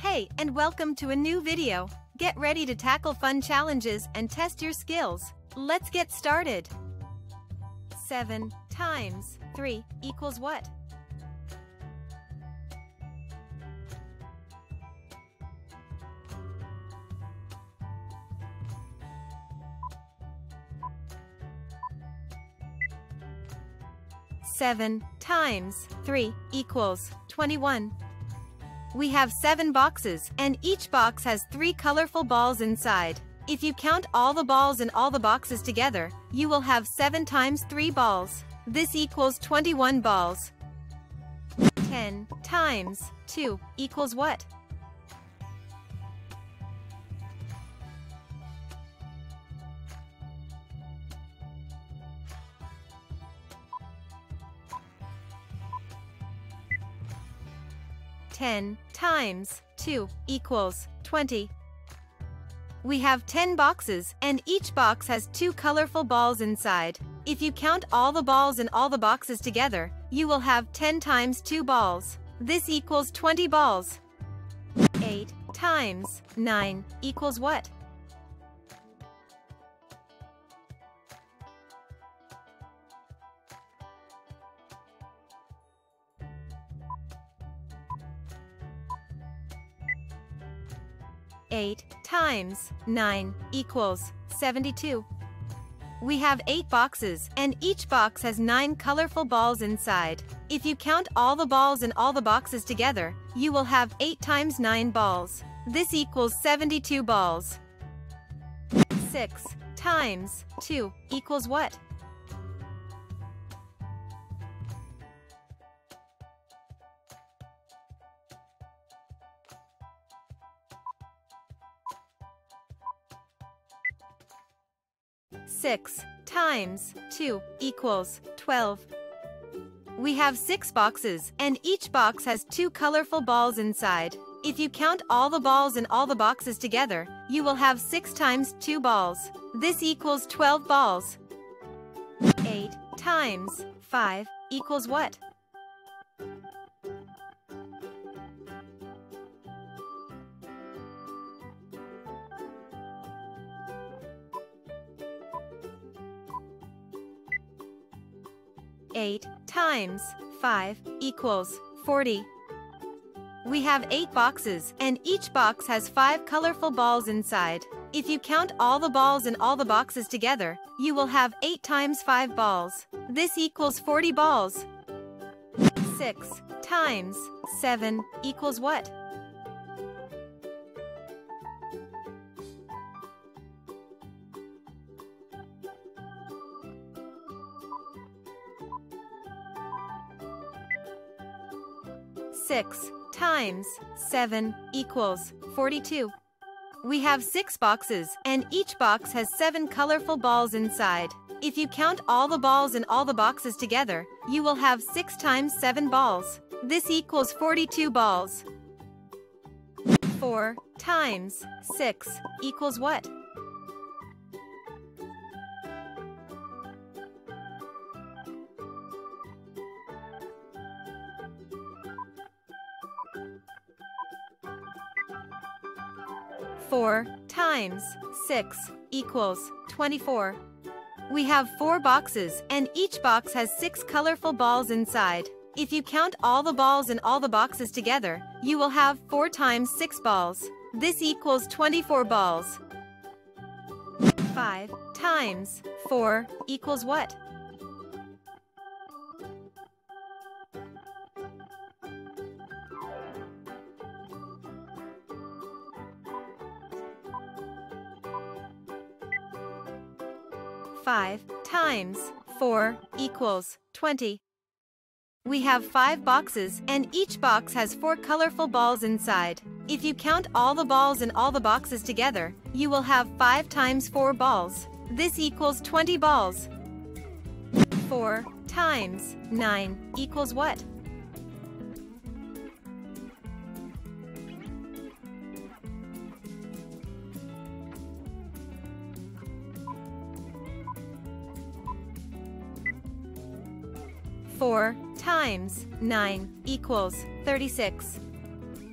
Hey, and welcome to a new video. Get ready to tackle fun challenges and test your skills. Let's get started. 7 times 3 equals what? 7 times 3 equals 21. We have 7 boxes, and each box has 3 colorful balls inside. If you count all the balls in all the boxes together, you will have 7 times 3 balls. This equals 21 balls. 10 times 2 equals what? 10 times 2 equals 20. We have 10 boxes, and each box has 2 colorful balls inside. If you count all the balls in all the boxes together, you will have 10 times 2 balls. This equals 20 balls. 8 times 9 equals what? 8 times 9 equals 72. We have 8 boxes, and each box has 9 colorful balls inside. If you count all the balls in all the boxes together, you will have 8 times 9 balls. This equals 72 balls. 6 times 2 equals what? 6 times 2 equals 12. We have 6 boxes, and each box has 2 colorful balls inside. If you count all the balls in all the boxes together, you will have 6 times 2 balls. This equals 12 balls. 8 times 5 equals what? 8 times 5 equals 40. We have 8 boxes, and each box has 5 colorful balls inside. If you count all the balls in all the boxes together, you will have 8 times 5 balls. This equals 40 balls. 6 times 7 equals what? 6 times 7 equals 42. We have 6 boxes, and each box has 7 colorful balls inside. If you count all the balls in all the boxes together, you will have 6 times 7 balls. This equals 42 balls. 4 times 6 equals what? 4 times 6 equals 24. We have 4 boxes, and each box has 6 colorful balls inside. If you count all the balls in all the boxes together, you will have 4 times 6 balls. This equals 24 balls. 5 times 4 equals what? 5 times 4 equals 20. We have 5 boxes, and each box has 4 colorful balls inside. If you count all the balls in all the boxes together, you will have 5 times 4 balls. This equals 20 balls. 4 times 9 equals what? 4 times 9 equals 36.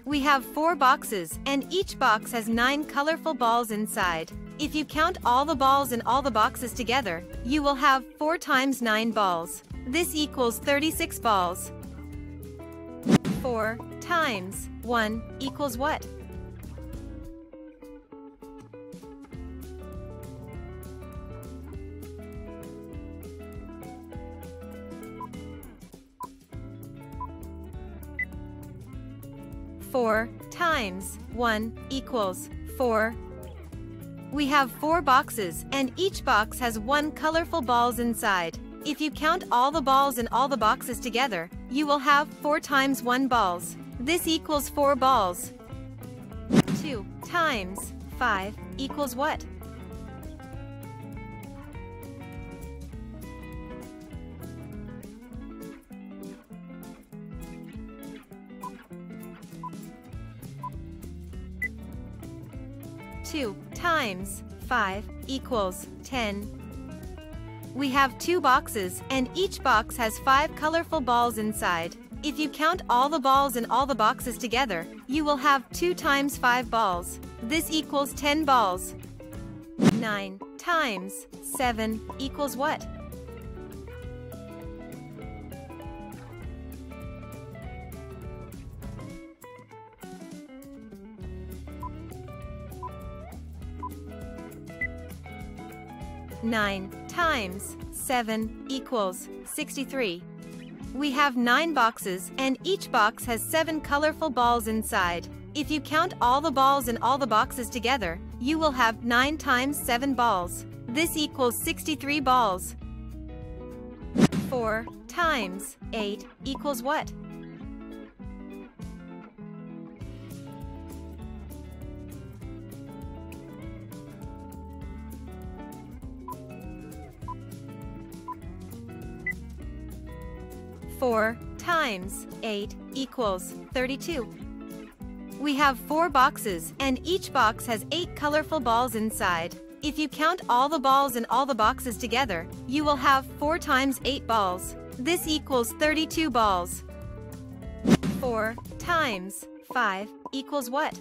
We have 4 boxes, and each box has 9 colorful balls inside. If you count all the balls in all the boxes together, you will have 4 times 9 balls. This equals 36 balls. 4 times 1 equals what? 4 times 1 equals 4. We have 4 boxes, and each box has 1 colorful balls inside. If you count all the balls in all the boxes together, you will have 4 times 1 balls. This equals 4 balls. 2 times 5 equals what? 2 times 5 equals 10. We have 2 boxes, and each box has 5 colorful balls inside. If you count all the balls in all the boxes together, you will have 2 times 5 balls. This equals 10 balls. 9 times 7 equals what? 9 times 7 equals 63. We have 9 boxes, and each box has 7 colorful balls inside. If you count all the balls in all the boxes together, you will have 9 times 7 balls. This equals 63 balls. 4 times 8 equals what? 4 times 8 equals 32. We have 4 boxes, and each box has 8 colorful balls inside. If you count all the balls in all the boxes together, you will have 4 times 8 balls. This equals 32 balls. 4 times 5 equals what?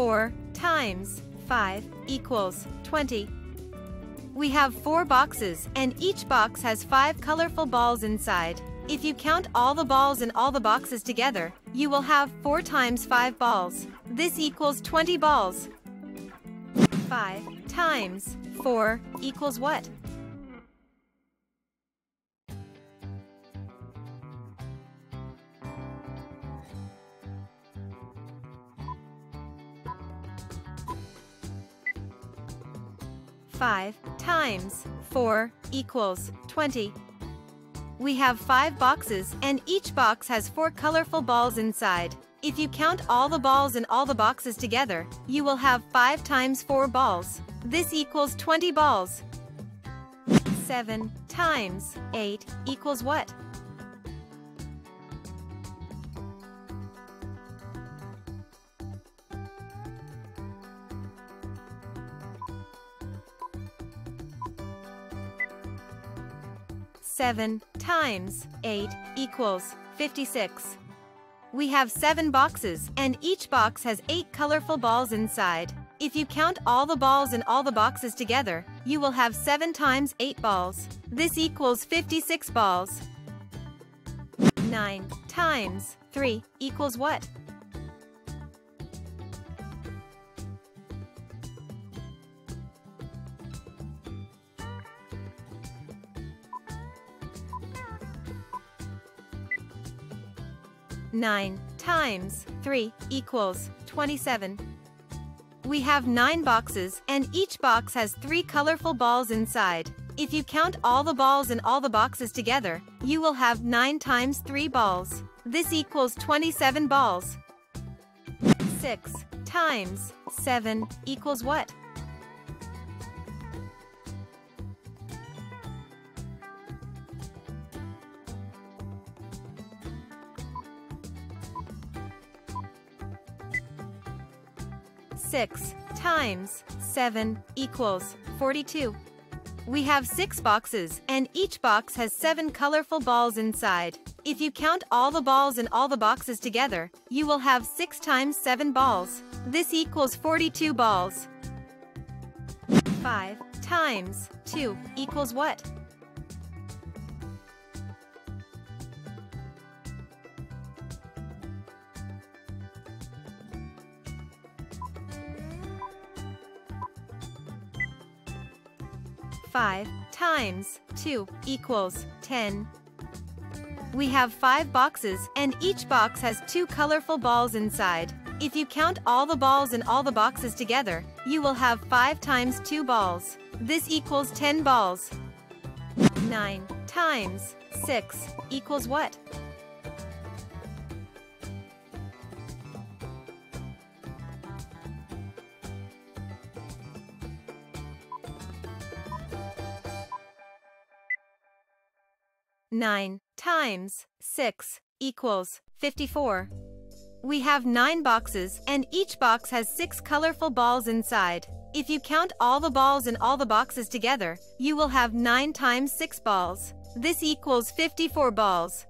4 times 5 equals 20. We have 4 boxes, and each box has 5 colorful balls inside. If you count all the balls in all the boxes together, you will have 4 times 5 balls. This equals 20 balls. 5 times 4 equals what? 5 times 4 equals 20. We have 5 boxes, and each box has 4 colorful balls inside. If you count all the balls in all the boxes together, you will have 5 times 4 balls. This equals 20 balls. 7 times 8 equals what? 7 times 8 equals 56. We have 7 boxes, and each box has 8 colorful balls inside. If you count all the balls in all the boxes together, you will have 7 times 8 balls. This equals 56 balls. 9 times 3 equals what? 9 times 3 equals 27. We have 9 boxes, and each box has 3 colorful balls inside. If you count all the balls in all the boxes together, you will have 9 times 3 balls. This equals 27 balls. 6 times 7 equals what? 6 6 times 7 equals 42. We have 6 boxes, and each box has 7 colorful balls inside. If you count all the balls and all the boxes together, you will have 6 times 7 balls. This equals 42 balls. 5 times 2 equals what? 5 times 2 equals 10. We have 5 boxes, and each box has 2 colorful balls inside. If you count all the balls and all the boxes together, you will have 5 times 2 balls. This equals 10 balls. 9 times 6 equals what? 9 times 6 equals 54. We have 9 boxes, and each box has 6 colorful balls inside. If you count all the balls and all the boxes together, you will have 9 times 6 balls. This equals 54 balls.